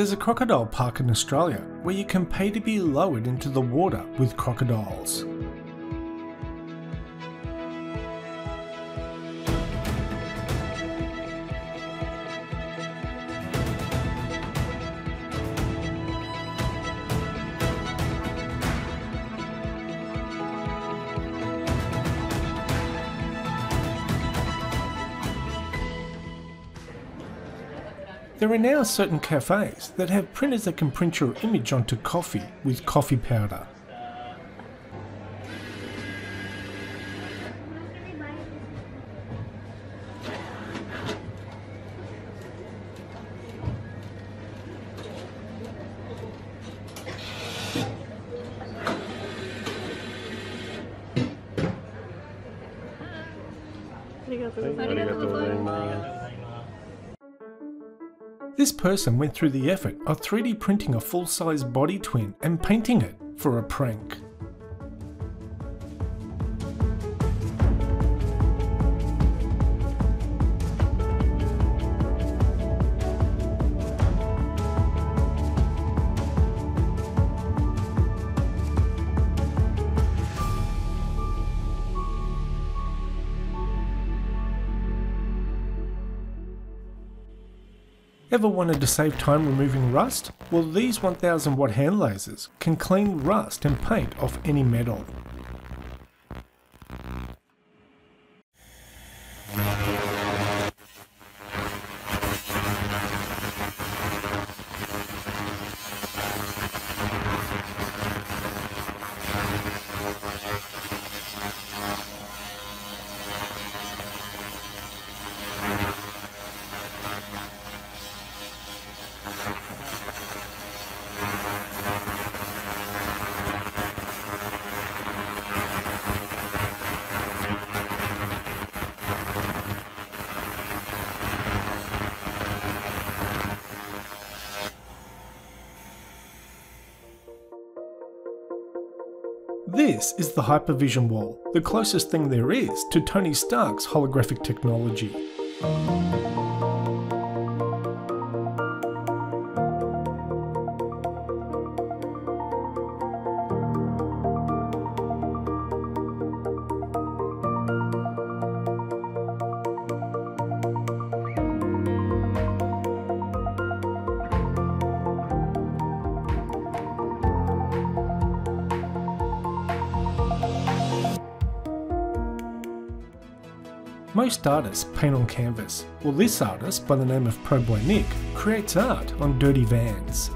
There's a crocodile park in Australia where you can pay to be lowered into the water with crocodiles. There are now certain cafes that have printers that can print your image onto coffee with coffee powder. This person went through the effort of 3D printing a full-size body twin and painting it for a prank. Ever wanted to save time removing rust? Well, these 1000 watt hand lasers can clean rust and paint off any metal. This is the Hypervsn wall, the closest thing there is to Tony Stark's holographic technology. Most artists paint on canvas. Well, this artist, by the name of Pro Boy Nick, creates art on dirty vans.